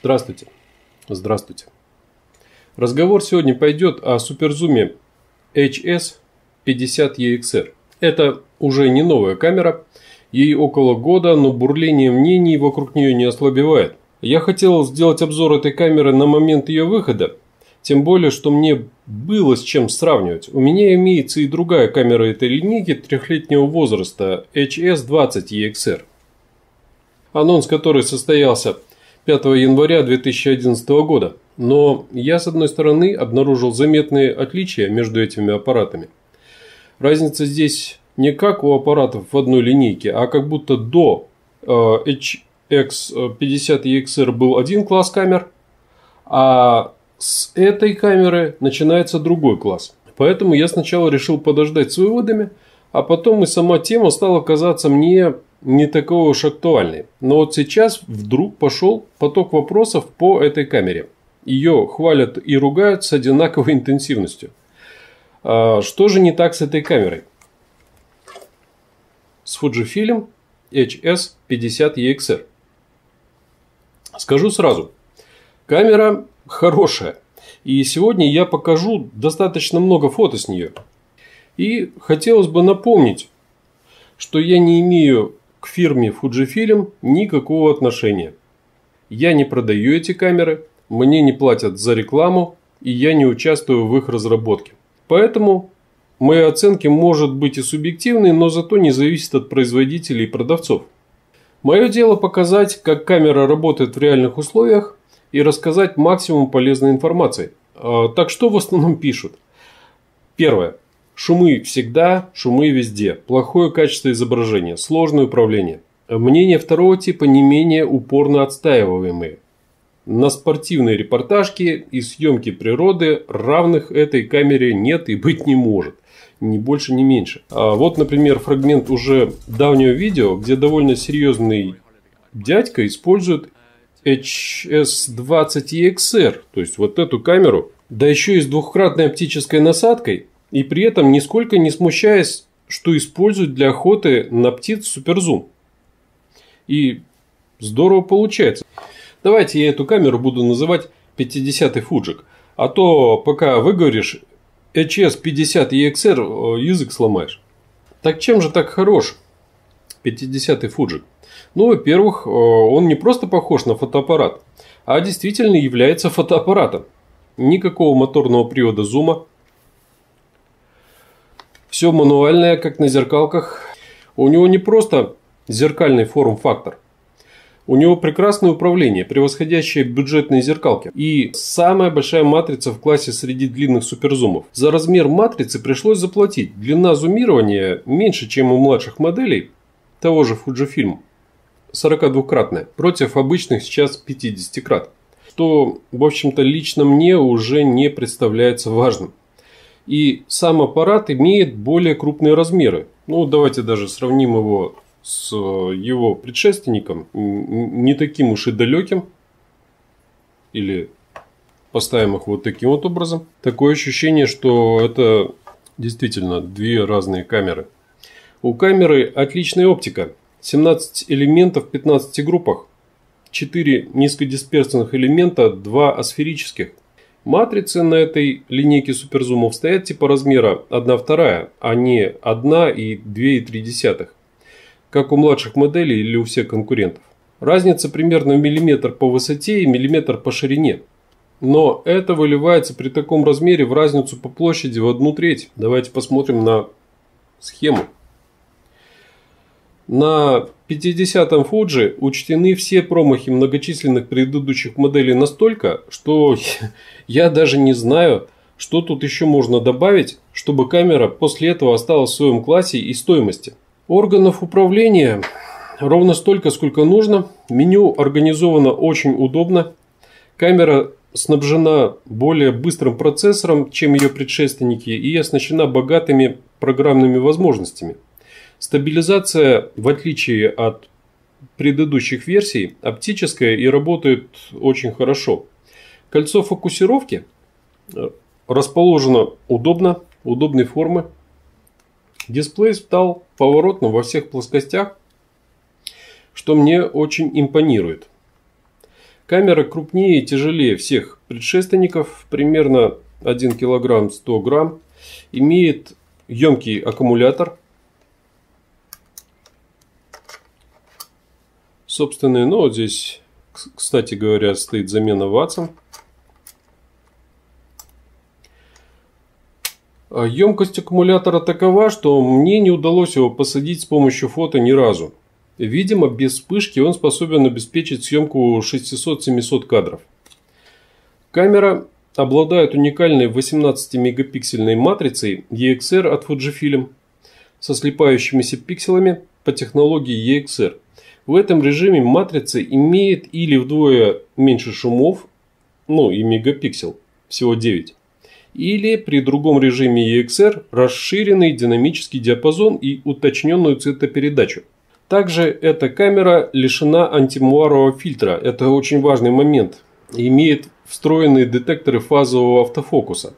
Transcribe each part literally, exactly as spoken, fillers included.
Здравствуйте. Здравствуйте. Разговор сегодня пойдет о суперзуме эйч эс пятьдесят и экс эр. Это уже не новая камера. Ей около года, но бурление мнений вокруг нее не ослабевает. Я хотел сделать обзор этой камеры на момент ее выхода. Тем более, что мне было с чем сравнивать. У меня имеется и другая камера этой линейки трехлетнего возраста эйч эс двадцать и экс эр. Анонс который состоялся пятого января две тысячи одиннадцатого года. Но я, с одной стороны, обнаружил заметные отличия между этими аппаратами. Разница здесь не как у аппаратов в одной линейке, а как будто до эйч эс пятьдесят и экс эр был один класс камер, а с этой камеры начинается другой класс. Поэтому я сначала решил подождать с выводами, а потом и сама тема стала казаться мне не такой уж актуальной. Но вот сейчас вдруг пошел поток вопросов по этой камере. Ее хвалят и ругают с одинаковой интенсивностью. Что же не так с этой камерой? С Fujifilm эйч эс пятьдесят и экс эр. Скажу сразу. Камера хорошая. И сегодня я покажу достаточно много фото с нее. И хотелось бы напомнить, что я не имею к фирме Fujifilm никакого отношения. Я не продаю эти камеры, мне не платят за рекламу, и я не участвую в их разработке. Поэтому мои оценки может быть и субъективны, но зато не зависят от производителей и продавцов. Мое дело показать, как камера работает в реальных условиях, и рассказать максимум полезной информации. Так что в основном пишут. Первое. Шумы всегда, шумы везде. Плохое качество изображения, сложное управление. Мнения второго типа не менее упорно отстаиваемые. На спортивные репортажки и съемки природы равных этой камере нет и быть не может. Ни больше, ни меньше. А вот, например, фрагмент уже давнего видео, где довольно серьезный дядька использует эйч эс двадцать и экс эр, то есть вот эту камеру, да еще и с двухкратной оптической насадкой, и при этом нисколько не смущаясь, что используют для охоты на птиц суперзум. И здорово получается. Давайте я эту камеру буду называть пятидесятый Фуджик, а то пока выговоришь эйч эс пятьдесят и экс эр, язык сломаешь. Так чем же так хорош пятидесятый Фуджик? Ну, во-первых, он не просто похож на фотоаппарат, а действительно является фотоаппаратом. Никакого моторного привода зума. Все мануальное, как на зеркалках. У него не просто зеркальный форм-фактор. У него прекрасное управление, превосходящее бюджетные зеркалки. И самая большая матрица в классе среди длинных суперзумов. За размер матрицы пришлось заплатить. Длина зумирования меньше, чем у младших моделей того же Fujifilm. сорокадвукратная против обычных сейчас пятидесятикрат, что, в общем-то, лично мне уже не представляется важным. И сам аппарат имеет более крупные размеры. Ну, давайте даже сравним его с его предшественником, не таким уж и далеким. Или поставим их вот таким вот образом. Такое ощущение, что это действительно две разные камеры. У камеры отличная оптика. семнадцать элементов в пятнадцати группах, четыре низкодисперсных элемента, два асферических. Матрицы на этой линейке суперзумов стоят типа размера одна вторая, а не одна и две тридцатых, как у младших моделей или у всех конкурентов. Разница примерно миллиметр по высоте и миллиметр по ширине. Но это выливается при таком размере в разницу по площади в одну треть. Давайте посмотрим на схему. На пятидесятом Fuji учтены все промахи многочисленных предыдущих моделей настолько, что я даже не знаю, что тут еще можно добавить, чтобы камера после этого осталась в своем классе и стоимости. Органов управления ровно столько, сколько нужно. Меню организовано очень удобно. Камера снабжена более быстрым процессором, чем ее предшественники, и оснащена богатыми программными возможностями. Стабилизация, в отличие от предыдущих версий, оптическая и работает очень хорошо. Кольцо фокусировки расположено удобно, удобной формы. Дисплей стал поворотным во всех плоскостях, что мне очень импонирует. Камера крупнее и тяжелее всех предшественников, примерно один килограмм сто грамм. Имеет емкий аккумулятор, собственный, но вот здесь, кстати говоря, стоит замена ватсом. Емкость аккумулятора такова, что мне не удалось его посадить с помощью фото ни разу. Видимо, без вспышки он способен обеспечить съемку шестьсот-семьсот кадров. Камера обладает уникальной восемнадцатимегапиксельной матрицей и экс ар от Fujifilm со слипающимися пикселами по технологии и экс ар. В этом режиме матрица имеет или вдвое меньше шумов, ну и мегапиксел, всего девять, или при другом режиме и экс ар расширенный динамический диапазон и уточненную цветопередачу. Также эта камера лишена антимуарового фильтра, это очень важный момент, имеет встроенные детекторы фазового автофокуса.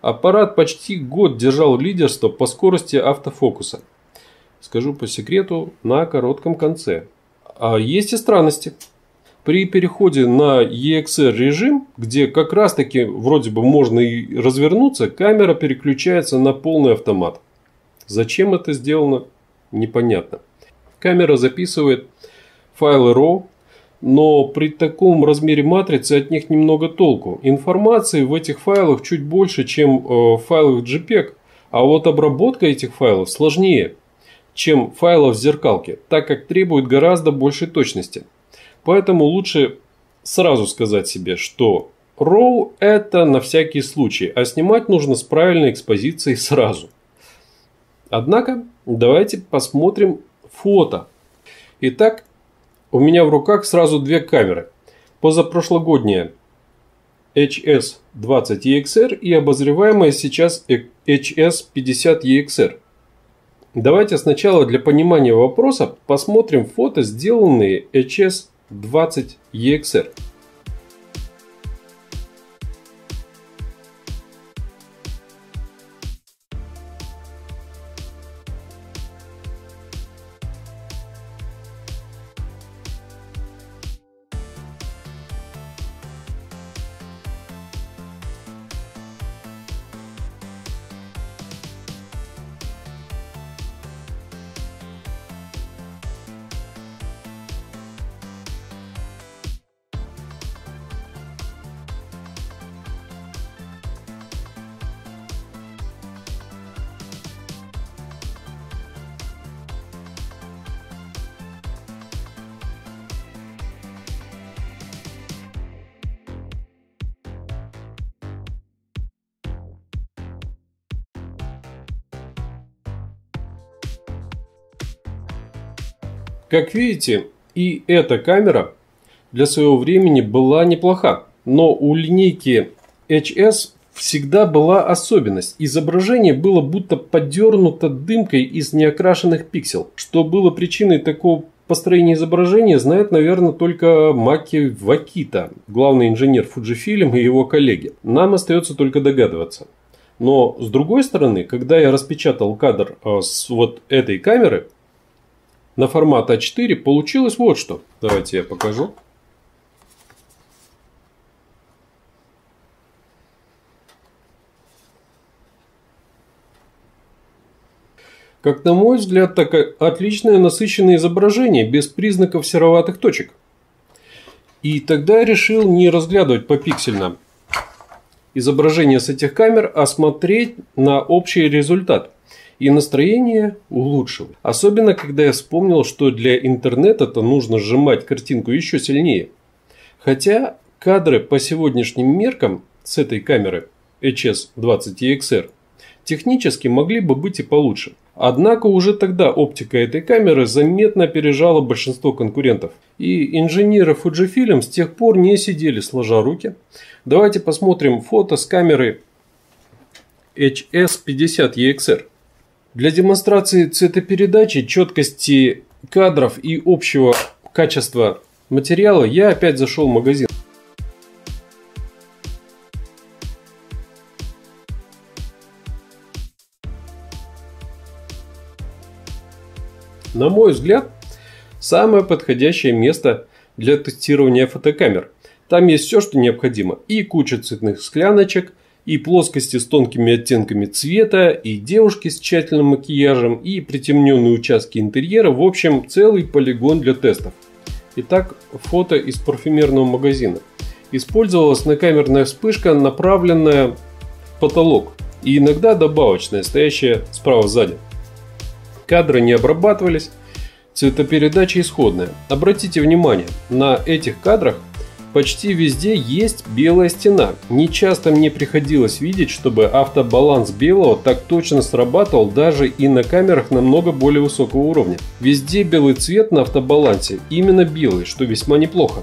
Аппарат почти год держал лидерство по скорости автофокуса. Скажу по секрету, на коротком конце. А есть и странности. При переходе на и экс ар режим, где как раз таки вроде бы можно и развернуться, камера переключается на полный автомат. Зачем это сделано, непонятно. Камера записывает файлы роу, но при таком размере матрицы от них немного толку. Информации в этих файлах чуть больше, чем в файлах джей пег, а вот обработка этих файлов сложнее, чем файлов в зеркалке, так как требует гораздо большей точности. Поэтому лучше сразу сказать себе, что роу это на всякий случай, а снимать нужно с правильной экспозицией сразу. Однако, давайте посмотрим фото. Итак, у меня в руках сразу две камеры. Позапрошлогодняя эйч эс двадцать и экс ар и обозреваемая сейчас эйч эс пятьдесят и экс ар. Давайте сначала для понимания вопроса посмотрим фото, сделанные эйч эс двадцать и экс ар. Как видите, и эта камера для своего времени была неплоха, но у линейки эйч эс всегда была особенность. Изображение было будто подернуто дымкой из неокрашенных пиксел. Что было причиной такого построения изображения, знает, наверное, только Маки Вакита, главный инженер Fujifilm и его коллеги. Нам остается только догадываться. Но с другой стороны, когда я распечатал кадр с вот этой камеры на формат а четыре, получилось вот что. Давайте я покажу. Как на мой взгляд, так отличное насыщенное изображение, без признаков сероватых точек. И тогда я решил не разглядывать попиксельно изображение с этих камер, а смотреть на общий результат. И настроение улучшилось. Особенно, когда я вспомнил, что для интернета-то нужно сжимать картинку еще сильнее. Хотя кадры по сегодняшним меркам с этой камеры эйч эс двадцать и экс ар технически могли бы быть и получше. Однако уже тогда оптика этой камеры заметно опережала большинство конкурентов. И инженеры Fujifilm с тех пор не сидели сложа руки. Давайте посмотрим фото с камеры эйч эс пятьдесят и экс ар. Для демонстрации цветопередачи, четкости кадров и общего качества материала я опять зашел в магазин. На мой взгляд, самое подходящее место для тестирования фотокамер. Там есть все, что необходимо. И куча цветных скляночек, и плоскости с тонкими оттенками цвета, и девушки с тщательным макияжем, и притемненные участки интерьера. В общем, целый полигон для тестов. Итак, фото из парфюмерного магазина. Использовалась накамерная вспышка, направленная в потолок, и иногда добавочная, стоящая справа сзади. Кадры не обрабатывались, цветопередача исходная. Обратите внимание, на этих кадрах почти везде есть белая стена. Нечасто мне приходилось видеть, чтобы автобаланс белого так точно срабатывал даже и на камерах намного более высокого уровня. Везде белый цвет на автобалансе, именно белый, что весьма неплохо.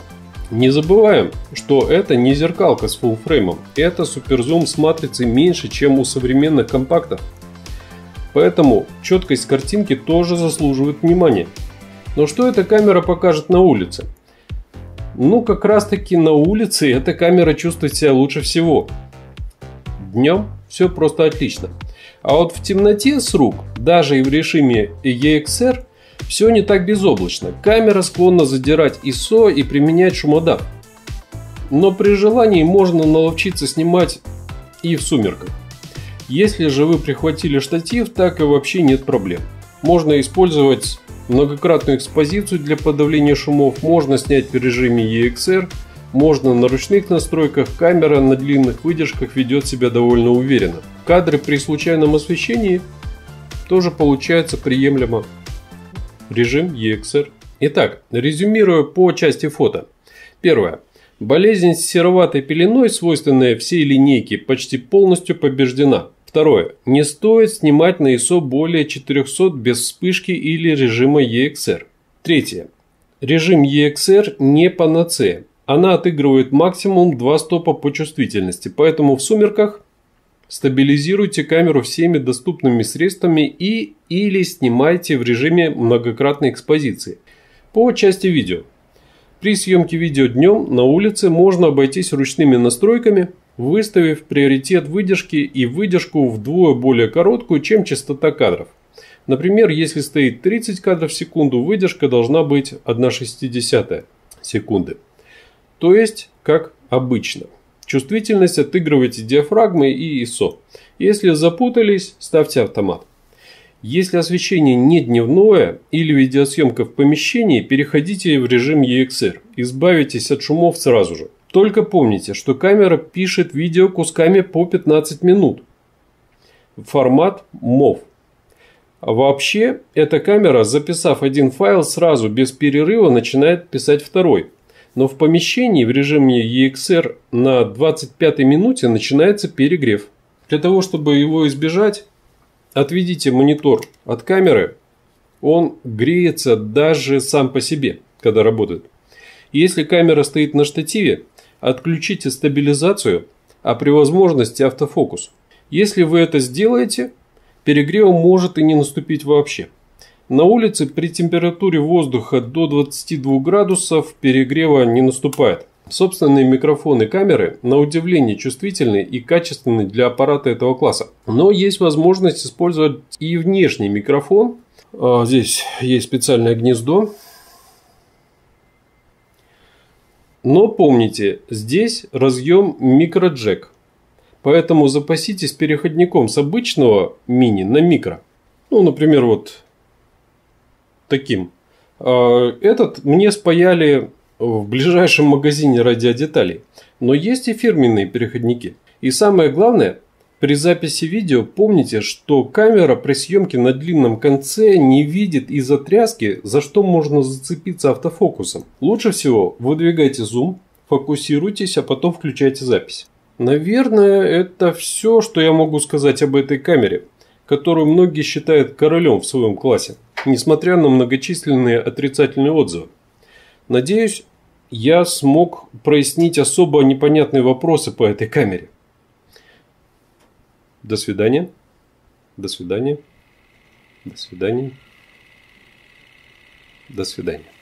Не забываем, что это не зеркалка с фуллфреймом, это суперзум с матрицей меньше, чем у современных компактов. Поэтому четкость картинки тоже заслуживает внимания. Но что эта камера покажет на улице? Ну, как раз таки на улице эта камера чувствует себя лучше всего. Днем все просто отлично. А вот в темноте с рук, даже и в режиме и экс эр, все не так безоблачно. Камера склонна задирать ай эс о и применять шумодав. Но при желании можно наловчиться снимать и в сумерках. Если же вы прихватили штатив, так и вообще нет проблем. Можно использовать многократную экспозицию для подавления шумов, можно снять в режиме и экс эр, можно на ручных настройках, камера на длинных выдержках ведет себя довольно уверенно. Кадры при случайном освещении тоже получаются приемлемо. Режим и экс эр. Итак, резюмирую по части фото. Первое. Болезнь с сероватой пеленой, свойственная всей линейке, почти полностью побеждена. Второе. Не стоит снимать на ай эс о более четырехсот без вспышки или режима и экс эр. Третье. Режим и экс эр не панацея. Она отыгрывает максимум два стопа по чувствительности, поэтому в сумерках стабилизируйте камеру всеми доступными средствами и или снимайте в режиме многократной экспозиции. По части видео. При съемке видео днем на улице можно обойтись ручными настройками, выставив приоритет выдержки и выдержку вдвое более короткую, чем частота кадров. Например, если стоит тридцать кадров в секунду, выдержка должна быть одна шестидесятая секунды. То есть, как обычно. Чувствительность отыгрывайте диафрагмой и ай эс о. Если запутались, ставьте автомат. Если освещение не дневное или видеосъемка в помещении, переходите в режим и экс эр. Избавитесь от шумов сразу же. Только помните, что камера пишет видео кусками по пятнадцать минут. Формат мов. Вообще, эта камера, записав один файл, сразу без перерыва начинает писать второй. Но в помещении в режиме и экс эр на двадцать пятой минуте начинается перегрев. Для того, чтобы его избежать, отведите монитор от камеры. Он греется даже сам по себе, когда работает. Если камера стоит на штативе, отключите стабилизацию, а при возможности автофокус. Если вы это сделаете, перегрева может и не наступить вообще. На улице при температуре воздуха до двадцати двух градусов перегрева не наступает. Собственные микрофоны камеры на удивление чувствительны и качественны для аппарата этого класса. Но есть возможность использовать и внешний микрофон. Здесь есть специальное гнездо. Но помните, здесь разъем микроджек, поэтому запаситесь переходником с обычного мини на микро. Ну, например, вот таким. Этот мне спаяли в ближайшем магазине радиодеталей, но есть и фирменные переходники. И самое главное, при записи видео помните, что камера при съемке на длинном конце не видит из-за тряски, за что можно зацепиться автофокусом. Лучше всего выдвигайте зум, фокусируйтесь, а потом включайте запись. Наверное, это все, что я могу сказать об этой камере, которую многие считают королем в своем классе, несмотря на многочисленные отрицательные отзывы. Надеюсь, я смог прояснить особо непонятные вопросы по этой камере. До свидания, до свидания, до свидания, до свидания.